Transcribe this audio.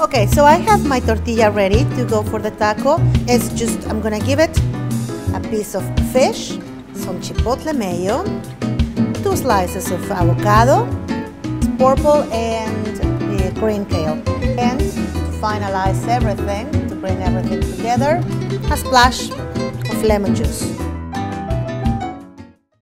Okay, so I have my tortilla ready to go for the taco. It's just, I'm gonna give it a piece of fish, some chipotle mayo, 2 slices of avocado, purple and green kale. And to finalize everything, to bring everything together, a splash of lemon juice.